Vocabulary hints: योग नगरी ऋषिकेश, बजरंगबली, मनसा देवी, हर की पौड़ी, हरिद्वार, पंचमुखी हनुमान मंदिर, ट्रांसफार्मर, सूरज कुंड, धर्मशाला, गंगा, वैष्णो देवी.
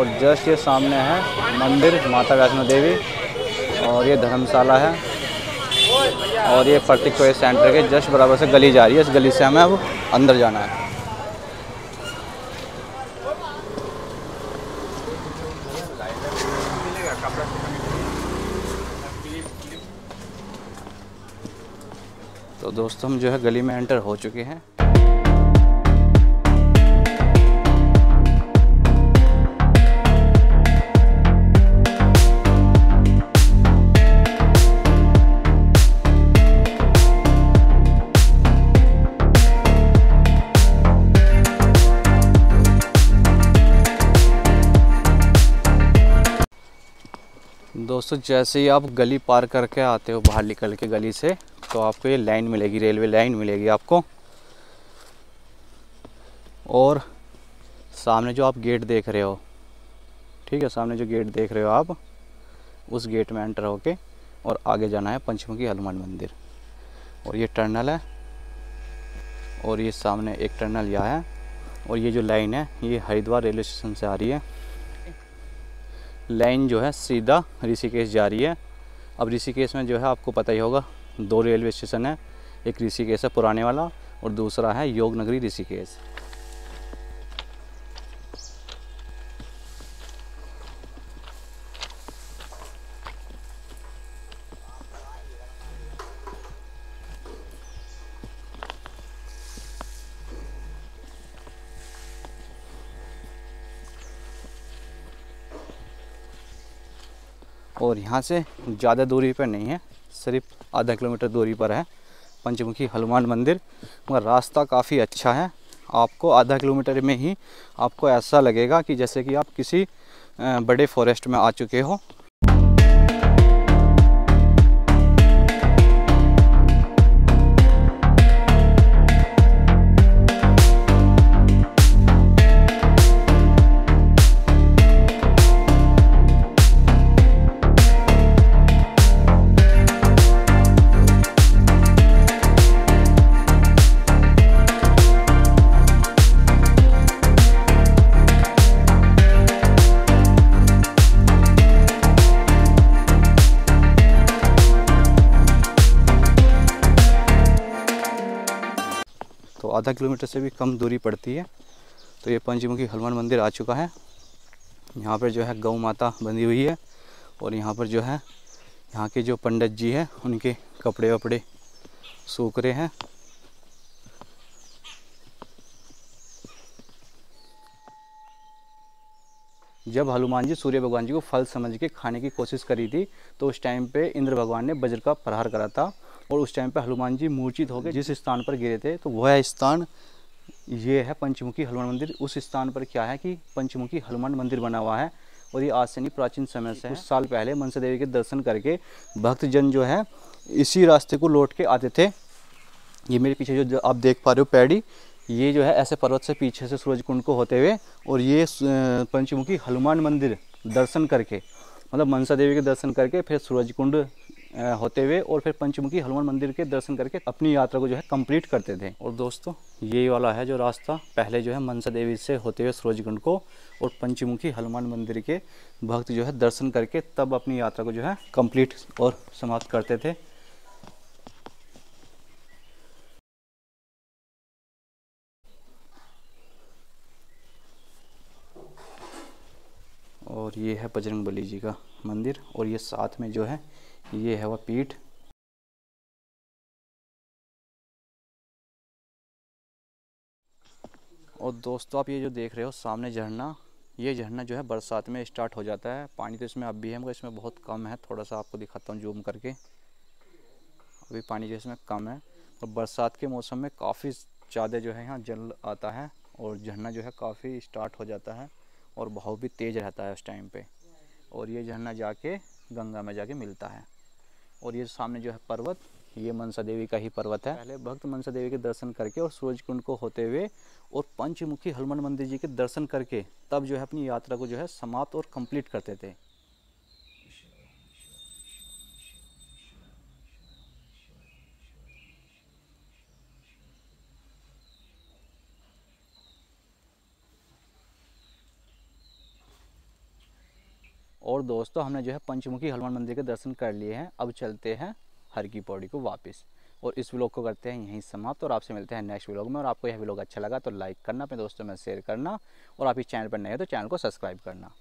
और जस्ट ये सामने है मंदिर माता वैष्णो देवी और ये धर्मशाला है और ये पर्टिक चॉइस सेंटर के जस्ट बराबर से गली जा रही है। इस गली से हमें अब अंदर जाना है। तो दोस्तों हम जो है गली में एंटर हो चुके हैं। दोस्तों जैसे ही आप गली पार करके आते हो बाहर निकल के गली से तो आपको ये लाइन मिलेगी, रेलवे लाइन मिलेगी आपको। और सामने जो आप गेट देख रहे हो, ठीक है, सामने जो गेट देख रहे हो आप उस गेट में एंटर होके और आगे जाना है पंचमुखी हनुमान मंदिर। और ये टर्नल है और ये सामने एक टर्नल यह है और ये जो लाइन है ये हरिद्वार रेलवे स्टेशन से आ रही है। लाइन जो है सीधा ऋषिकेश जा रही है। अब ऋषिकेश में जो है आपको पता ही होगा दो रेलवे स्टेशन है, एक ऋषिकेश है पुराने वाला और दूसरा है योग नगरी ऋषिकेश। और यहाँ से ज़्यादा दूरी पर नहीं है, सिर्फ आधा किलोमीटर दूरी पर है पंचमुखी हनुमान मंदिर। मगर रास्ता काफ़ी अच्छा है। आपको आधा किलोमीटर में ही आपको ऐसा लगेगा कि जैसे कि आप किसी बड़े फॉरेस्ट में आ चुके हो। आधा किलोमीटर से भी कम दूरी पड़ती है। तो ये पंचमुखी हनुमान मंदिर आ चुका है। यहाँ पर जो है गौ माता बंधी हुई है और यहाँ पर जो है यहाँ के जो पंडित जी हैं उनके कपड़े वपड़े सूख रहे हैं। जब हनुमान जी सूर्य भगवान जी को फल समझ के खाने की कोशिश करी थी तो उस टाइम पे इंद्र भगवान ने वज्र का प्रहार करा था और उस टाइम पे हनुमान जी मूर्छित होकर जिस स्थान पर गिरे थे तो वह स्थान ये है पंचमुखी हनुमान मंदिर। उस स्थान पर क्या है कि पंचमुखी हनुमान मंदिर बना हुआ है और ये आज से नहीं प्राचीन समय से कुछ साल पहले मनसा देवी के दर्शन करके भक्तजन जो है इसी रास्ते को लौट के आते थे। ये मेरे पीछे जो आप देख पा रहे हो पैड़ी, ये जो है ऐसे पर्वत से पीछे से सूरज कुंड को होते हुए और ये पंचमुखी हनुमान मंदिर दर्शन करके, मतलब मनसा देवी के दर्शन करके फिर सूरज कुंड होते हुए और फिर पंचमुखी हनुमान मंदिर के दर्शन करके अपनी यात्रा को जो है कंप्लीट करते थे। और दोस्तों ये वाला है जो रास्ता पहले जो है मनसा देवी से होते हुए सूरज कुंड को और पंचमुखी हनुमान मंदिर के भक्त जो है दर्शन करके तब अपनी यात्रा को जो है कंप्लीट और समाप्त करते थे। और ये है बजरंगबली जी का मंदिर और ये साथ में जो है ये है वह पीठ। और दोस्तों आप ये जो देख रहे हो सामने झरना, ये झरना जो है बरसात में स्टार्ट हो जाता है। पानी तो इसमें अब भी है मगर इसमें बहुत कम है। थोड़ा सा आपको दिखाता हूँ जूम करके, अभी पानी जो इसमें कम है और बरसात के मौसम में काफ़ी ज़्यादा जो है यहाँ जल आता है और झरना जो है काफ़ी स्टार्ट हो जाता है और बहाव भी तेज़ रहता है उस टाइम पे। और ये झरना जाके गंगा में जाके मिलता है। और ये सामने जो है पर्वत, ये मनसा देवी का ही पर्वत है। पहले भक्त मनसा देवी के दर्शन करके और सूरज कुंड को होते हुए और पंचमुखी हनुमान मंदिर जी के दर्शन करके तब जो है अपनी यात्रा को जो है समाप्त और कंप्लीट करते थे। और दोस्तों हमने जो है पंचमुखी हनुमान मंदिर के दर्शन कर लिए हैं। अब चलते हैं हर की पौड़ी को वापस और इस व्लॉग को करते हैं यहीं समाप्त और आपसे मिलते हैं नेक्स्ट व्लॉग में। और आपको यह व्लॉग अच्छा लगा तो लाइक करना, अपने दोस्तों में शेयर करना और आप इस चैनल पर नए हो तो चैनल को सब्सक्राइब करना।